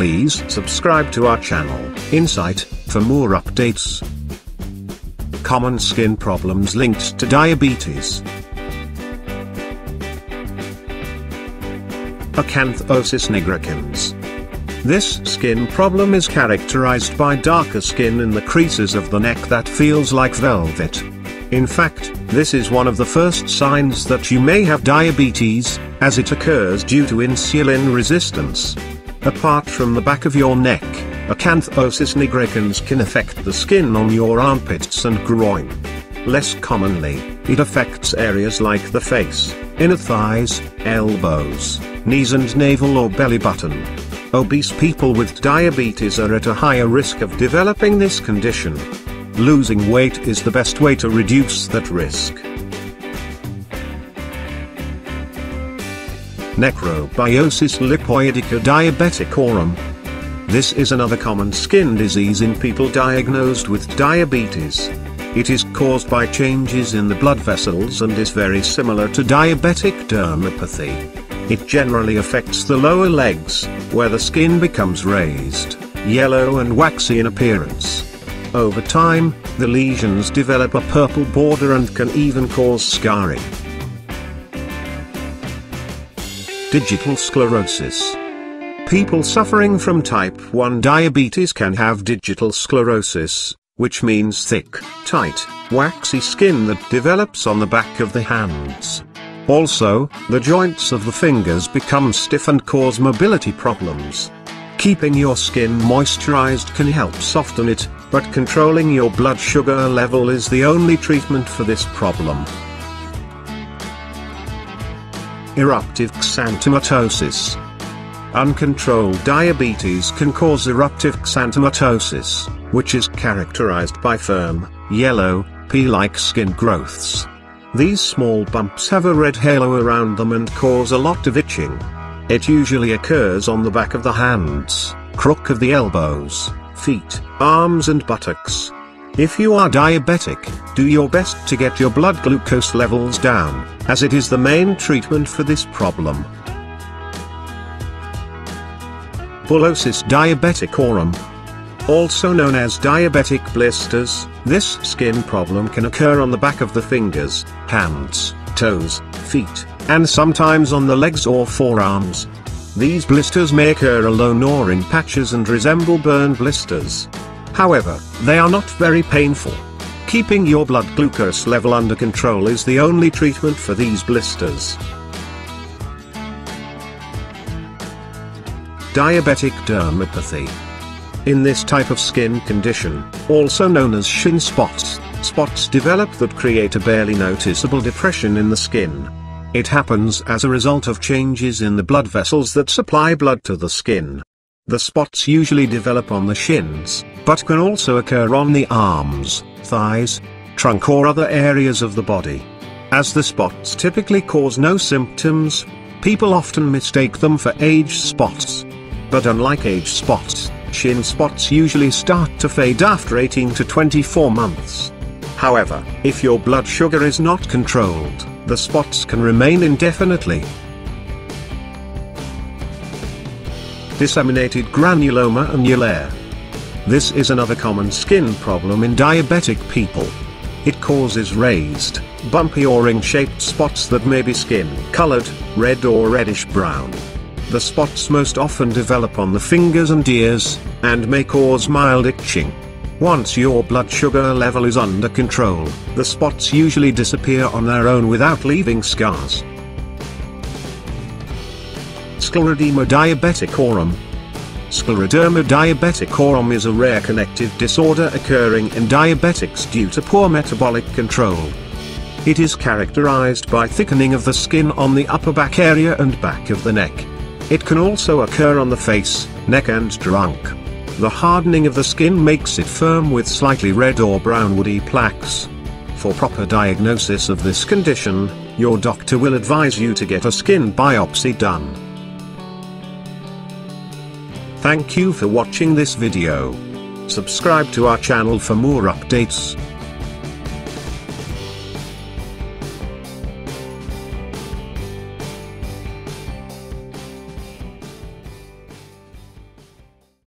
Please subscribe to our channel, Insight, for more updates. Common skin problems linked to diabetes. Acanthosis nigricans. This skin problem is characterized by darker skin in the creases of the neck that feels like velvet. In fact, this is one of the first signs that you may have diabetes, as it occurs due to insulin resistance. Apart from the back of your neck, acanthosis nigricans can affect the skin on your armpits and groin. Less commonly, it affects areas like the face, inner thighs, elbows, knees and navel or belly button. Obese people with diabetes are at a higher risk of developing this condition. Losing weight is the best way to reduce that risk. Necrobiosis Lipoidica Diabeticorum. This is another common skin disease in people diagnosed with diabetes. It is caused by changes in the blood vessels and is very similar to diabetic dermopathy. It generally affects the lower legs, where the skin becomes raised, yellow and waxy in appearance. Over time, the lesions develop a purple border and can even cause scarring. Digital sclerosis. People suffering from type 1 diabetes can have digital sclerosis, which means thick, tight, waxy skin that develops on the back of the hands. Also, the joints of the fingers become stiff and cause mobility problems. Keeping your skin moisturized can help soften it, but controlling your blood sugar level is the only treatment for this problem. Eruptive xanthomatosis. Uncontrolled diabetes can cause eruptive xanthomatosis, which is characterized by firm, yellow, pea-like skin growths. These small bumps have a red halo around them and cause a lot of itching. It usually occurs on the back of the hands, crook of the elbows, feet, arms and buttocks. If you are diabetic, do your best to get your blood glucose levels down, as it is the main treatment for this problem. Bullosis Diabeticorum. Also known as diabetic blisters, this skin problem can occur on the back of the fingers, hands, toes, feet, and sometimes on the legs or forearms. These blisters may occur alone or in patches and resemble burn blisters. However, they are not very painful. Keeping your blood glucose level under control is the only treatment for these blisters. Diabetic dermopathy. In this type of skin condition, also known as shin spots, spots develop that create a barely noticeable depression in the skin. It happens as a result of changes in the blood vessels that supply blood to the skin. The spots usually develop on the shins, but can also occur on the arms, thighs, trunk or other areas of the body. As the spots typically cause no symptoms, people often mistake them for age spots. But unlike age spots, shin spots usually start to fade after 18 to 24 months. However, if your blood sugar is not controlled, the spots can remain indefinitely. Disseminated granuloma annulare. This is another common skin problem in diabetic people. It causes raised, bumpy or ring-shaped spots that may be skin-colored, red or reddish-brown. The spots most often develop on the fingers and ears, and may cause mild itching. Once your blood sugar level is under control, the spots usually disappear on their own without leaving scars. Scleroderma Diabeticorum. Scleroderma Diabeticorum is a rare connective disorder occurring in diabetics due to poor metabolic control. It is characterized by thickening of the skin on the upper back area and back of the neck. It can also occur on the face, neck and trunk. The hardening of the skin makes it firm with slightly red or brown woody plaques. For proper diagnosis of this condition, your doctor will advise you to get a skin biopsy done. Thank you for watching this video. Subscribe to our channel for more updates.